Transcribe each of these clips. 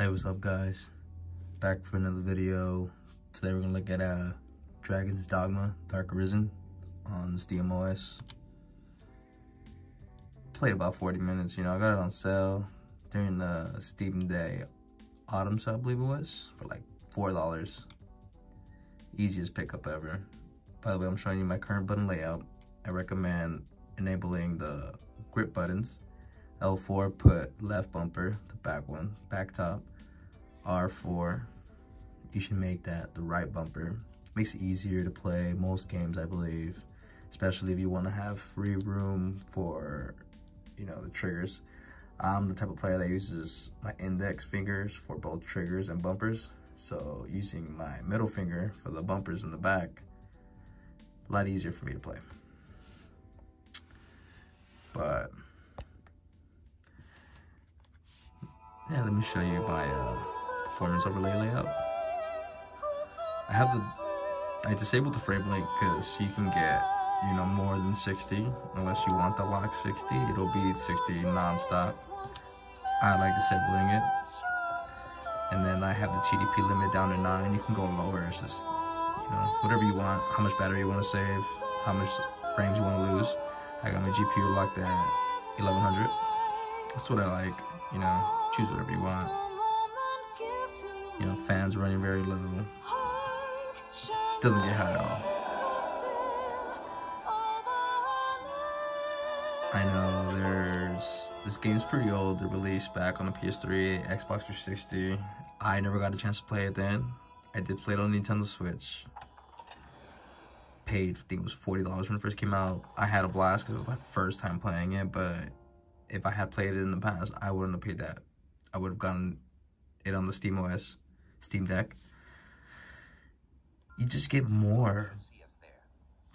Hey, what's up guys? Back for another video. Today we're gonna look at Dragon's Dogma: Dark Arisen on SteamOS. Played about 40 minutes, you know, I got it on sale during the Steam Day autumn sale, I believe it was, for like $4. Easiest pickup ever. By the way, I'm showing you my current button layout. I recommend enabling the grip buttons. L4, put left bumper, the back one, back top. R4, you should make that the right bumper. Makes it easier to play most games, I believe, especially if you want to have free room for, you know, the triggers. I'm the type of player that uses my index fingers for both triggers and bumpers, so using my middle finger for the bumpers in the back, a lot easier for me to play. But yeah, let me show you my performance overlay layout. I disabled the frame rate because you can get, you know, more than 60 unless you want the lock 60. It'll be 60 nonstop. I like disabling it. And then I have the TDP limit down to 9. You can go lower. It's just, you know, whatever you want. How much battery you want to save, how much frames you want to lose. I got my GPU locked at 1100. That's what I like. You know, choose whatever you want. You know, fans running very low. Doesn't get hot at all. I know this game's pretty old. It released back on the PS3, Xbox 360. I never got a chance to play it then. I did play it on Nintendo Switch. Paid, I think it was $40 when it first came out. I had a blast because it was my first time playing it, but if I had played it in the past, I wouldn't have paid that. I would have gotten it on the SteamOS, Steam Deck. You just get more.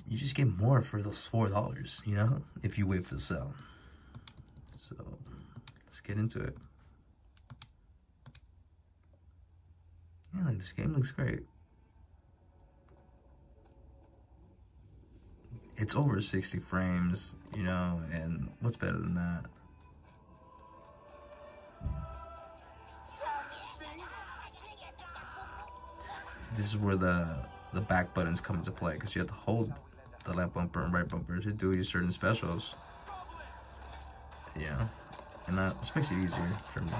You just get more for those $4, you know, if you wait for the sale. So let's get into it. Yeah, this game looks great. It's over 60 frames, you know, and what's better than that? This is where the back buttons come into play, because you have to hold the left bumper and right bumper to do your certain specials. Yeah, and that just makes it easier for me.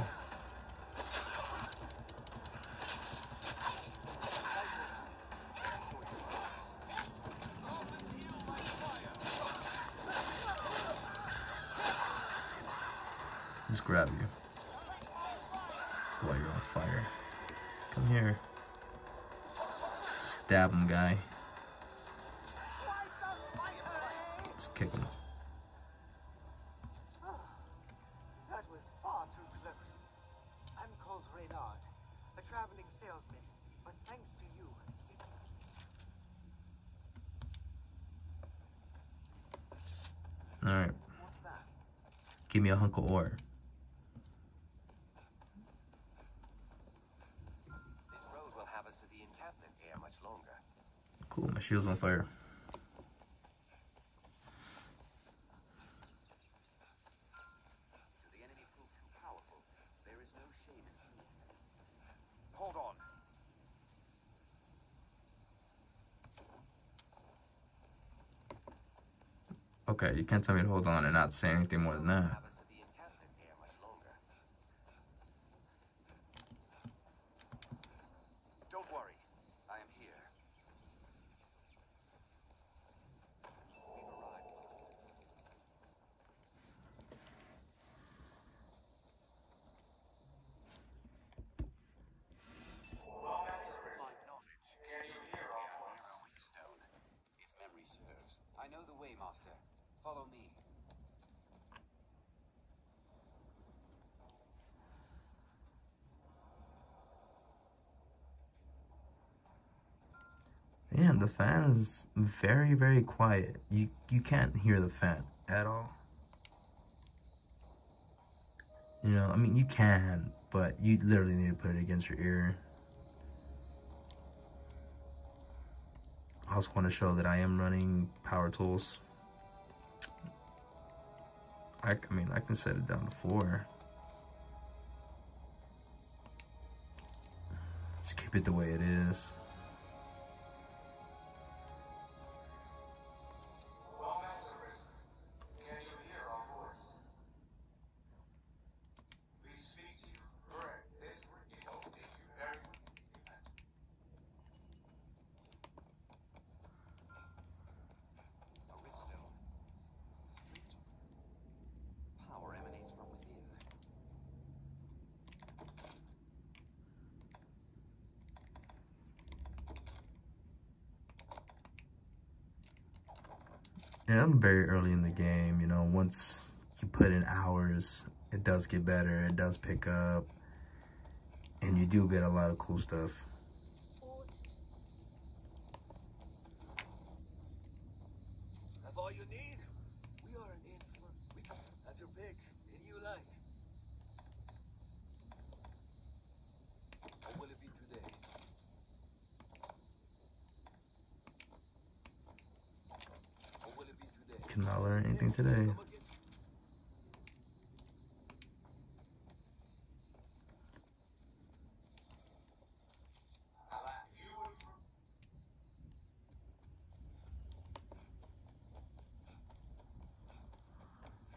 Just grab you while you're on fire. Come here. Stab him, guy. Let's kick him. That was far too close. I'm called Reynard, a traveling salesman, but thanks to you, all right. What's that? Give me a hunk of ore. Cool, my shield's on fire. Should the enemy prove too powerful, there is no shame in fear. Hold on. Okay, you can't tell me to hold on and not say anything more than that. I know the way, Master. Follow me. Yeah, the fan is very, very quiet. You can't hear the fan at all. You know, I mean, you can, but you literally need to put it against your ear. I also want to show that I am running power tools. I mean, I can set it down to 4. Just keep it the way it is. Yeah, I'm very early in the game, you know, once you put in hours, it does get better, it does pick up, and you do get a lot of cool stuff. Have all you need? We are an in for, we can have your pick, any you like. What will it be today? Can I learn anything today?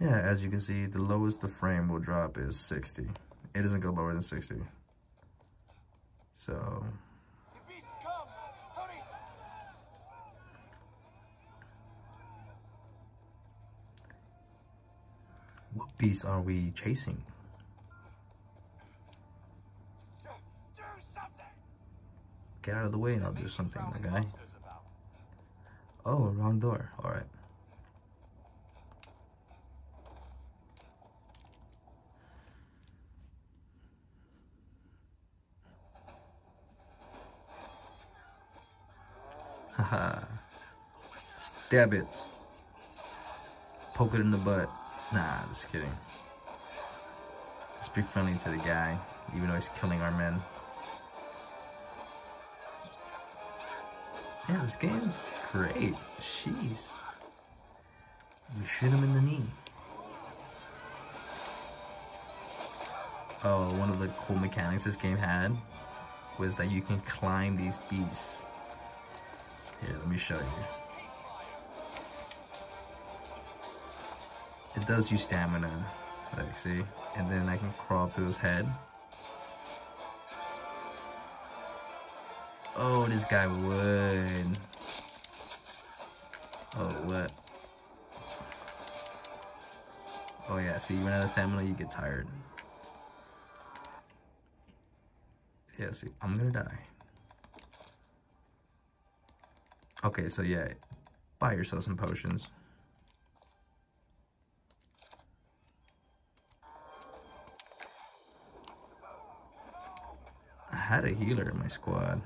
Yeah, as you can see, the lowest the frame will drop is 60. It doesn't go lower than 60. So... what beast are we chasing? Do something. Get out of the way and I'll do something, okay? Oh, wrong door. Alright. Haha. Stab it. Poke it in the butt. Nah, just kidding. Let's be friendly to the guy, even though he's killing our men. Yeah, this game's great. Jeez. We shoot him in the knee. Oh, one of the cool mechanics this game had was that you can climb these beasts. Here, let me show you. It does use stamina, like, see? And then I can crawl to his head. Oh, this guy would. Oh, what? Oh, yeah, see, even out of stamina, you get tired. Yeah, see, I'm gonna die. Okay, so, yeah, buy yourself some potions. I had a healer in my squad.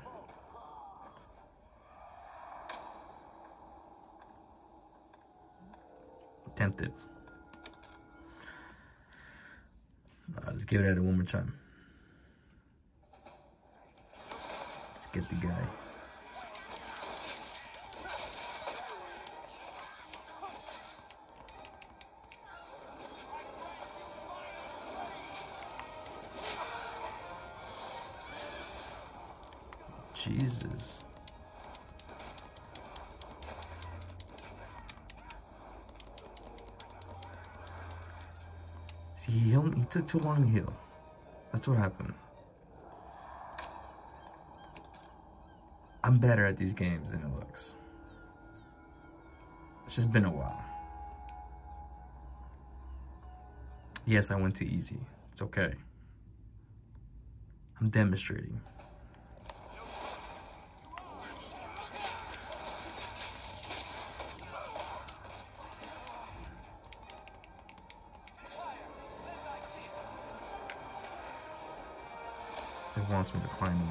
Tempted. Let's give it at it one more time. Let's get the guy. Jesus. See, he took too long to heal. That's what happened. I'm better at these games than it looks. It's just been a while. Yes, I went too easy. It's okay. I'm demonstrating. It wants me to climb him.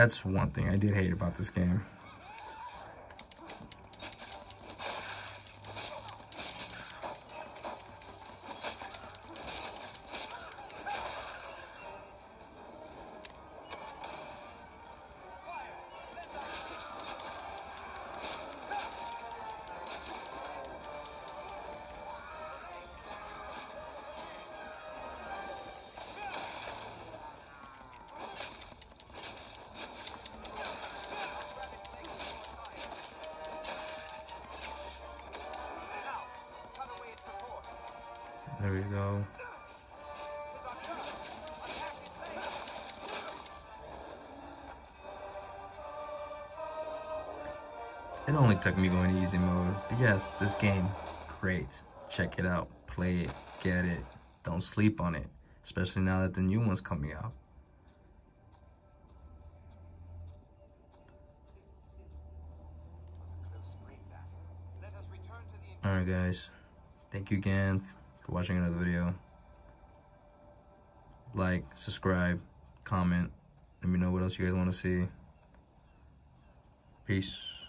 That's one thing I did hate about this game. There we go. It only took me going to easy mode. But yes, this game, great. Check it out. Play it. Get it. Don't sleep on it. Especially now that the new one's coming out. Alright guys. Thank you again for watching another video. Like, subscribe, comment, let me know what else you guys want to see. Peace.